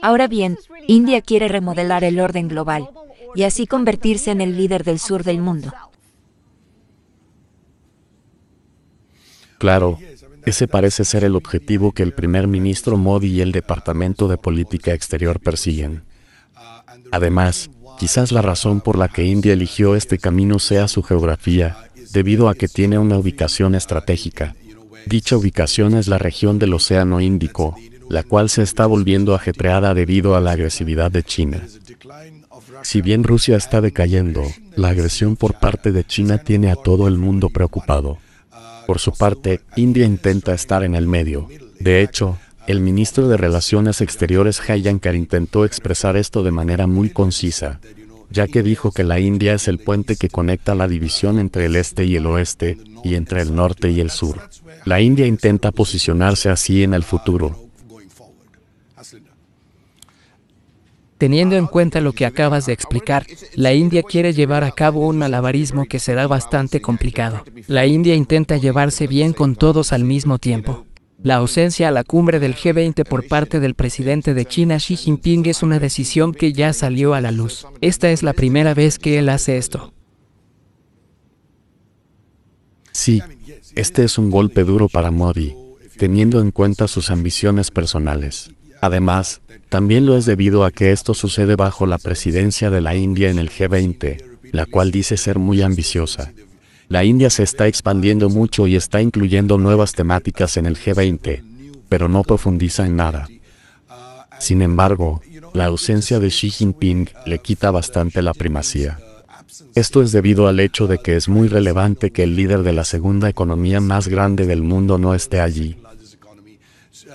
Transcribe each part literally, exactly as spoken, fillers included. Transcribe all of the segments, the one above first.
Ahora bien, India quiere remodelar el orden global y así convertirse en el líder del sur del mundo. Claro, ese parece ser el objetivo que el primer ministro Modi y el Departamento de Política Exterior persiguen. Además, quizás la razón por la que India eligió este camino sea su geografía, debido a que tiene una ubicación estratégica. Dicha ubicación es la región del Océano Índico, la cual se está volviendo ajetreada debido a la agresividad de China. Si bien Rusia está decayendo, la agresión por parte de China tiene a todo el mundo preocupado. Por su parte, India intenta estar en el medio. De hecho, el ministro de Relaciones Exteriores Jaishankar intentó expresar esto de manera muy concisa, ya que dijo que la India es el puente que conecta la división entre el este y el oeste, y entre el norte y el sur. La India intenta posicionarse así en el futuro. Teniendo en cuenta lo que acabas de explicar, la India quiere llevar a cabo un malabarismo que será bastante complicado. La India intenta llevarse bien con todos al mismo tiempo. La ausencia a la cumbre del G veinte por parte del presidente de China Xi Jinping es una decisión que ya salió a la luz. Esta es la primera vez que él hace esto. Sí, este es un golpe duro para Modi, teniendo en cuenta sus ambiciones personales. Además, también lo es debido a que esto sucede bajo la presidencia de la India en el G veinte, la cual dice ser muy ambiciosa. La India se está expandiendo mucho y está incluyendo nuevas temáticas en el G veinte, pero no profundiza en nada. Sin embargo, la ausencia de Xi Jinping le quita bastante la primacía. Esto es debido al hecho de que es muy relevante que el líder de la segunda economía más grande del mundo no esté allí.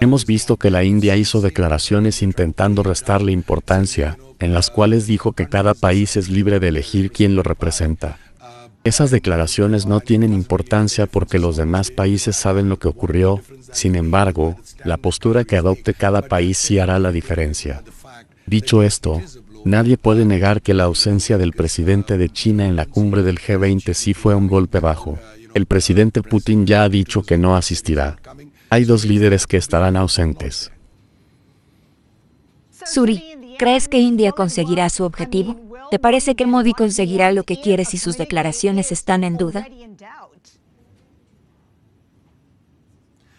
Hemos visto que la India hizo declaraciones intentando restarle importancia, en las cuales dijo que cada país es libre de elegir quién lo representa. Esas declaraciones no tienen importancia porque los demás países saben lo que ocurrió, sin embargo, la postura que adopte cada país sí hará la diferencia. Dicho esto, nadie puede negar que la ausencia del presidente de China en la cumbre del G veinte sí fue un golpe bajo. El presidente Putin ya ha dicho que no asistirá. Hay dos líderes que estarán ausentes. Suri, ¿crees que India conseguirá su objetivo? ¿Te parece que Modi conseguirá lo que quiere si sus declaraciones están en duda?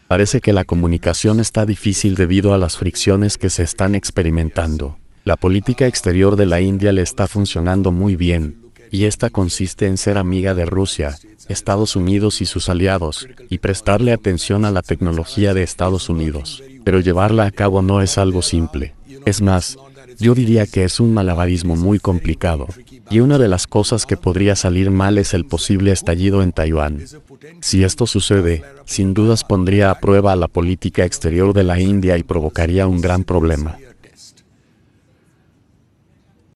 Parece que la comunicación está difícil debido a las fricciones que se están experimentando. La política exterior de la India le está funcionando muy bien, y esta consiste en ser amiga de Rusia, Estados Unidos y sus aliados, y prestarle atención a la tecnología de Estados Unidos. Pero llevarla a cabo no es algo simple. Es más, yo diría que es un malabarismo muy complicado. Y una de las cosas que podría salir mal es el posible estallido en Taiwán. Si esto sucede, sin dudas pondría a prueba a la política exterior de la India y provocaría un gran problema.